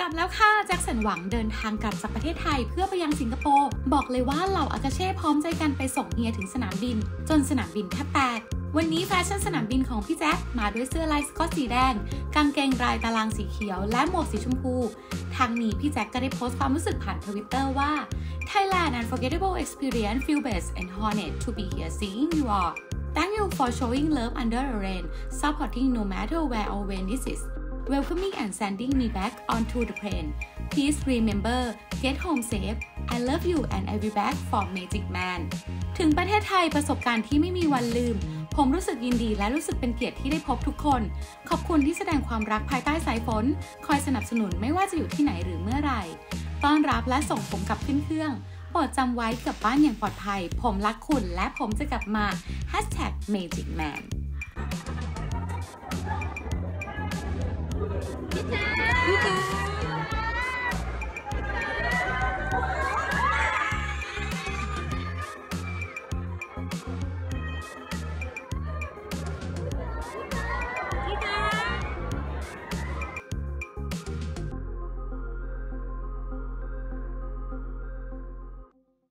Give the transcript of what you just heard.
กลับแล้วค่ะแจ็คสันหวังเดินทางกลับจากประเทศไทยเพื่อไปยังสิงคโปร์บอกเลยว่าเหล่าอากาเช่พร้อมใจกันไปส่งเฮียถึงสนามบินจนสนามบินแทบแตกวันนี้แฟชั่นสนามบินของพี่แจ็คมาด้วยเสื้อลายสก๊อตสีแดงกางเกงลายตารางสีเขียวและหมวกสีชมพูทางนี้พี่แจ็คก็ได้โพสต์ความรู้สึกผ่าน Twitter ว่า Thailand unforgettable experience feel best and honored to be here seeing you all thank you for showing love under the rain supporting no matter where or when this is welcoming and sending me back onto the plane please remember get home safe I love you and I'll be back for Magic Man ถึงประเทศไทยประสบการณ์ที่ไม่มีวันลืมผมรู้สึกยินดีและรู้สึกเป็นเกียรติที่ได้พบทุกคนขอบคุณที่แสดงความรักภายใต้สายฝนคอยสนับสนุนไม่ว่าจะอยู่ที่ไหนหรือเมื่อไหร่ต้อนรับและส่งผมกลับขึ้นเครื่องโปรดจำไว้กลับบ้านอย่างปลอดภัยผมรักคุณและผมจะกลับมา #MagicMan